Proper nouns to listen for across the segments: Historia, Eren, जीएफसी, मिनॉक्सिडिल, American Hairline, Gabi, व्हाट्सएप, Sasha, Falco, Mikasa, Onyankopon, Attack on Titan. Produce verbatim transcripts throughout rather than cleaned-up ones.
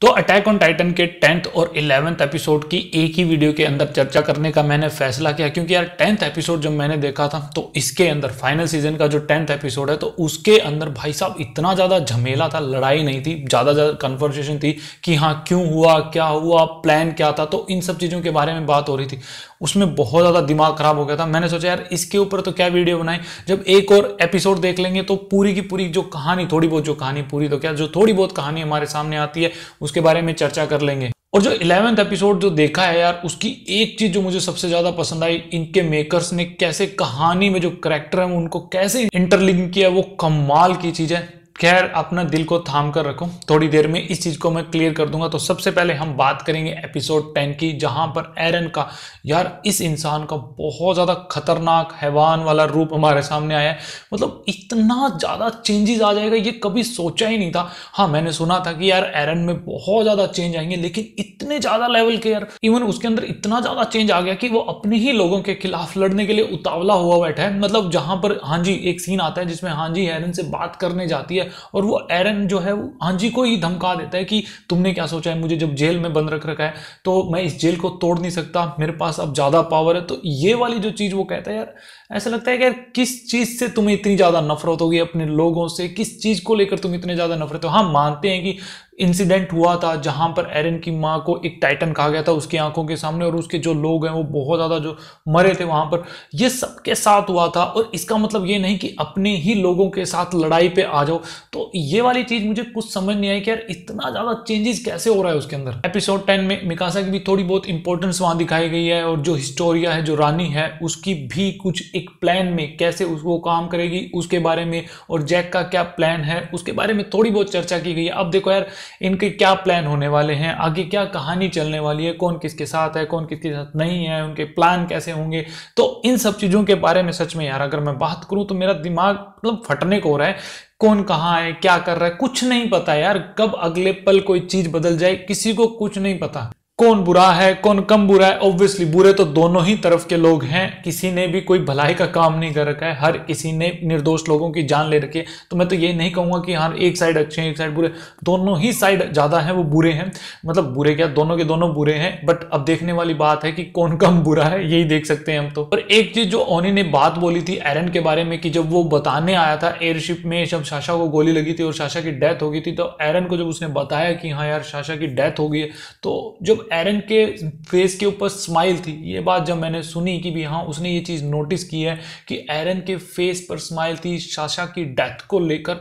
तो Attack on Titan के tenth और इलेवेंथ एपिसोड की एक ही वीडियो के अंदर चर्चा करने का मैंने फैसला किया, क्योंकि यार टेंथ एपिसोड जब मैंने देखा था तो इसके अंदर फाइनल सीजन का जो टेंथ एपिसोड है तो उसके अंदर भाई साहब इतना ज़्यादा झमेला था, लड़ाई नहीं थी, ज़्यादा ज़्यादा कन्वर्सेशन थी कि हाँ क्यों हुआ, क्या हुआ, प्लान क्या था, तो इन सब चीज़ों के बारे में बात हो रही थी। उसमें बहुत ज़्यादा दिमाग खराब हो गया था। मैंने सोचा यार इसके ऊपर तो क्या वीडियो बनाएं, जब एक और एपिसोड देख लेंगे तो पूरी की पूरी जो कहानी, थोड़ी बहुत जो कहानी, पूरी तो क्या, जो थोड़ी बहुत कहानी हमारे सामने आती है उसके बारे में चर्चा कर लेंगे। और जो इलेवेंथ एपिसोड जो देखा है यार, उसकी एक चीज जो मुझे सबसे ज्यादा पसंद आई, इनके मेकर्स ने कैसे कहानी में जो करेक्टर है उनको कैसे इंटरलिंक किया, वो कमाल की चीज है। खैर, अपना दिल को थाम कर रखो, थोड़ी देर में इस चीज़ को मैं क्लियर कर दूंगा। तो सबसे पहले हम बात करेंगे एपिसोड टेन की, जहां पर एरन का, यार इस इंसान का बहुत ज़्यादा खतरनाक हैवान वाला रूप हमारे सामने आया है। मतलब इतना ज़्यादा चेंजेस आ जाएगा ये कभी सोचा ही नहीं था। हाँ, मैंने सुना था कि यार एरन में बहुत ज़्यादा चेंज आएंगे, लेकिन इतने ज़्यादा लेवल के, यार इवन उसके अंदर इतना ज़्यादा चेंज आ गया कि वो अपने ही लोगों के खिलाफ लड़ने के लिए उतावला हुआ बैठा है। मतलब जहाँ पर हाँ जी एक सीन आता है जिसमें हाँ जी एरन से बात करने जाती है और वो एरन जो है वो हांजी को ही धमका देता है कि तुमने क्या सोचा है, मुझे जब जेल में बंद रख रखा है तो मैं इस जेल को तोड़ नहीं सकता, मेरे पास अब ज्यादा पावर है। तो ये वाली जो चीज वो कहता है, यार ऐसा लगता है कि यार किस चीज से तुम्हें इतनी ज्यादा नफरत होगी अपने लोगों से, किस चीज को लेकर तुम इतने ज्यादा नफरत हो। हाँ, मानते हैं कि इंसिडेंट हुआ था जहां पर एरन की मां को एक टाइटन कहा गया था उसकी आंखों के सामने, और उसके जो लोग हैं वो बहुत ज़्यादा जो मरे थे वहां पर, ये सबके साथ हुआ था। और इसका मतलब ये नहीं कि अपने ही लोगों के साथ लड़ाई पे आ जाओ। तो ये वाली चीज़ मुझे कुछ समझ नहीं आई कि यार इतना ज़्यादा चेंजेस कैसे हो रहा है उसके अंदर। एपिसोड टेन में मिकासा की भी थोड़ी बहुत इंपॉर्टेंस वहाँ दिखाई गई है, और जो हिस्टोरिया है, जो रानी है, उसकी भी कुछ एक प्लान में कैसे उसको काम करेगी उसके बारे में, और जैक का क्या प्लान है उसके बारे में थोड़ी बहुत चर्चा की गई है। अब देखो यार इनके क्या प्लान होने वाले हैं, आगे क्या कहानी चलने वाली है, कौन किसके साथ है, कौन किसके साथ नहीं है, उनके प्लान कैसे होंगे, तो इन सब चीज़ों के बारे में सच में यार अगर मैं बात करूं तो मेरा दिमाग मतलब फटने को हो रहा है। कौन कहाँ है, क्या कर रहा है, कुछ नहीं पता यार, कब अगले पल कोई चीज़ बदल जाए, किसी को कुछ नहीं पता। कौन बुरा है, कौन कम बुरा है, ऑब्वियसली बुरे तो दोनों ही तरफ के लोग हैं, किसी ने भी कोई भलाई का काम नहीं कर रखा है, हर किसी ने निर्दोष लोगों की जान ले रखी है। तो मैं तो ये नहीं कहूँगा कि हाँ एक साइड अच्छे हैं एक साइड बुरे, दोनों ही साइड ज़्यादा है वो बुरे हैं, मतलब बुरे क्या दोनों के दोनों बुरे हैं। बट अब देखने वाली बात है कि कौन कम बुरा है, यही देख सकते हैं हम तो। और एक चीज़ जो ओनी ने बात बोली थी एरन के बारे में कि जब वो बताने आया था एयरशिप में जब साशा को गोली लगी थी और साशा की डेथ हो गई थी, तो एरन को जब उसने बताया कि हाँ यार साशा की डेथ हो गई है, तो जब एरन के फेस के ऊपर स्माइल थी, ये बात जब मैंने सुनी कि भी हाँ उसने ये चीज़ नोटिस की है कि एरन के फेस पर स्माइल थी साशा की डेथ को लेकर,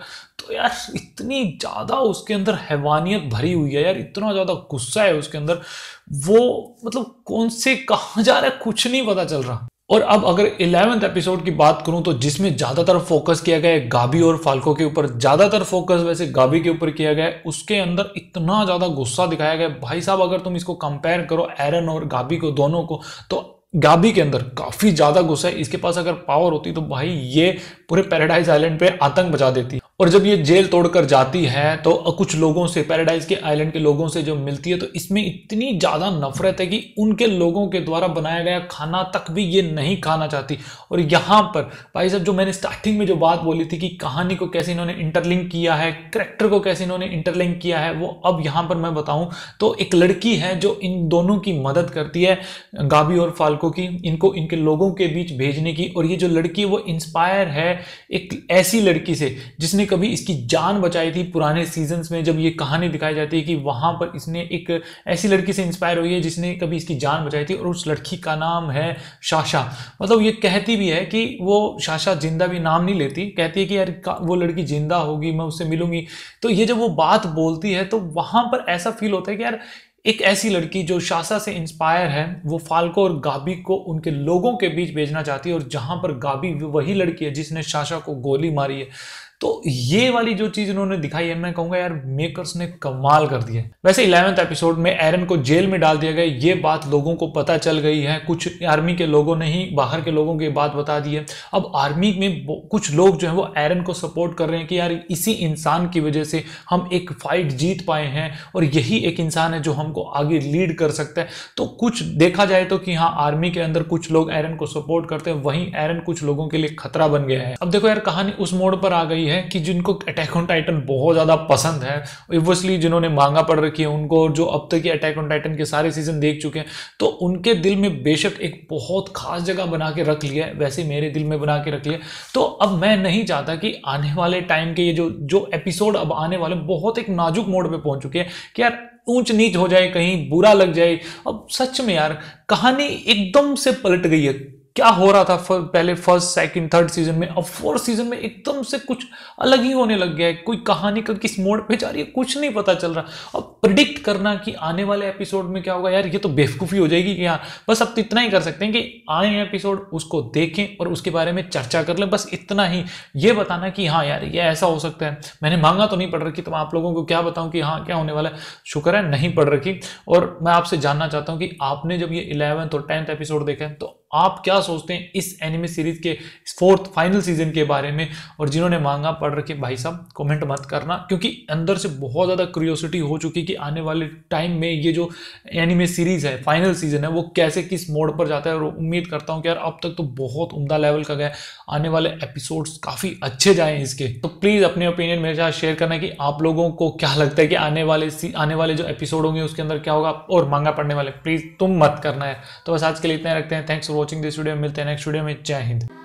तो यार इतनी ज़्यादा उसके अंदर हैवानियत भरी हुई है, यार इतना ज़्यादा गुस्सा है उसके अंदर, वो मतलब कौन से कहाँ जा रहा है कुछ नहीं पता चल रहा। और अब अगर इलेवेंथ एपिसोड की बात करूं तो जिसमें ज़्यादातर फोकस किया गया है गाबी और फाल्को के ऊपर, ज़्यादातर फोकस वैसे गाबी के ऊपर किया गया है, उसके अंदर इतना ज़्यादा गुस्सा दिखाया गया है। भाई साहब अगर तुम इसको कंपेयर करो एरन और गाबी को, दोनों को, तो गाबी के अंदर काफ़ी ज़्यादा गुस्सा है, इसके पास अगर पावर होती तो भाई ये पूरे पैराडाइज आइलैंड पे आतंक मचा देती। और जब ये जेल तोड़कर जाती है तो कुछ लोगों से, पैराडाइज के आइलैंड के लोगों से जब मिलती है, तो इसमें इतनी ज़्यादा नफरत है कि उनके लोगों के द्वारा बनाया गया खाना तक भी ये नहीं खाना चाहती। और यहाँ पर भाई साहब जो मैंने स्टार्टिंग में जो बात बोली थी कि कहानी को कैसे इन्होंने इंटरलिंक किया है, करेक्टर को कैसे इन्होंने इंटरलिंक किया है, वो अब यहाँ पर मैं बताऊँ तो एक लड़की है जो इन दोनों की मदद करती है, गाबी और फाल्को की, इनको इनके लोगों के बीच भेजने की। और ये जो लड़की वो इंस्पायर है एक ऐसी लड़की से जिसने कभी इसकी जान बचाई थी पुराने सीजन्स में, जब ये कहानी दिखाई जाती है कि वहां पर इसने एक ऐसी लड़की से इंस्पायर हुई है जिसने कभी इसकी जान बचाई थी, और उस लड़की का नाम है साशा। मतलब ये कहती भी है कि वो साशा जिंदा भी नाम नहीं लेती, कहती है कि यार वो लड़की जिंदा होगी, मैं उससे मिलूंगी। तो ये जब वो बात बोलती है तो वहां पर ऐसा फील होता है कि यार एक ऐसी लड़की जो साशा से इंस्पायर है वो फाल्को और गाबी को उनके लोगों के बीच भेजना चाहती है, और जहां पर गाबी वही लड़की है जिसने साशा को गोली मारी है। तो ये वाली जो चीज़ उन्होंने दिखाई है, मैं कहूँगा यार मेकर्स ने कमाल कर दिया है। वैसे इलेवेंथ एपिसोड में एरन को जेल में डाल दिया गया, ये बात लोगों को पता चल गई है, कुछ आर्मी के लोगों ने ही बाहर के लोगों की बात बता दी है। अब आर्मी में कुछ लोग जो है वो एरन को सपोर्ट कर रहे हैं कि यार इसी इंसान की वजह से हम एक फाइट जीत पाए हैं, और यही एक इंसान है जो हमको आगे लीड कर सकता है। तो कुछ देखा जाए तो कि हाँ आर्मी के अंदर कुछ लोग एरन को सपोर्ट करते हैं, वहीं एरन कुछ लोगों के लिए खतरा बन गया है। अब देखो यार कहानी उस मोड़ पर आ गई भी हैं कि जिनको अटैक ऑन टाइटन बहुत ज़्यादा पसंद है, ऑब्वियसली जिन्होंने मांगा पढ़ रखी है, उनको जो अब तक के अटैक ऑन टाइटन के सारे सीजन देख चुके हैं, तो उनके दिल में बेशक एक बहुत खास जगह बना के रख लिया है, वैसे मेरे दिल में बना के रख लिया। तो अब मैं नहीं चाहता कि आने वाले टाइम के ये जो जो एपिसोड अब आने वाले बहुत एक नाजुक मोड पर पहुँच चुके हैं कि यार ऊंच नीच हो जाए, कहीं बुरा लग जाए। अब सच में यार कहानी एकदम से पलट गई है। क्या हो रहा था फर, पहले फर्स्ट सेकंड थर्ड सीजन में, अब फोर्थ सीजन में एकदम से कुछ अलग ही होने लग गया है। कोई कहानी का किस मोड़ पे जा रही है कुछ नहीं पता चल रहा। अब प्रिडिक्ट करना कि आने वाले एपिसोड में क्या होगा, यार ये तो बेवकूफ़ी हो जाएगी। कि हाँ बस अब इतना ही कर सकते हैं कि आए एपिसोड उसको देखें और उसके बारे में चर्चा कर लें, बस इतना ही। ये बताना कि हाँ यार ये ऐसा हो सकता है, मैंने मांगा तो नहीं पढ़ रखी तो मैं आप लोगों को क्या बताऊँ कि हाँ क्या होने वाला है। शुक्र है नहीं पढ़ रखी। और मैं आपसे जानना चाहता हूँ कि आपने जब ये इलेवेंथ और टेंथ एपिसोड देखा तो आप क्या सोचते हैं इस एनिमे सीरीज के फोर्थ फाइनल सीजन के बारे में। और जिन्होंने मांगा पढ़ रखे भाई साहब कमेंट मत करना, क्योंकि अंदर से बहुत ज़्यादा क्यूरियोसिटी हो चुकी कि आने वाले टाइम में ये जो एनिमे सीरीज है फाइनल सीजन है वो कैसे किस मोड़ पर जाता है। और उम्मीद करता हूँ कि यार अब तक तो बहुत उम्दा लेवल का गया, आने वाले एपिसोड्स काफ़ी अच्छे जाएँ इसके। तो प्लीज़ अपने ओपिनियन मेरे साथ शेयर करना कि आप लोगों को क्या लगता है कि आने वाले आने वाले जो एपिसोड होंगे उसके अंदर क्या होगा। और मांगा पढ़ने वाले प्लीज़ तुम मत करना है। तो बस आज के लिए इतना रखते हैं। Thanks watching this video. मिलते हैं नेक्स्ट वीडियो में। जय हिंद।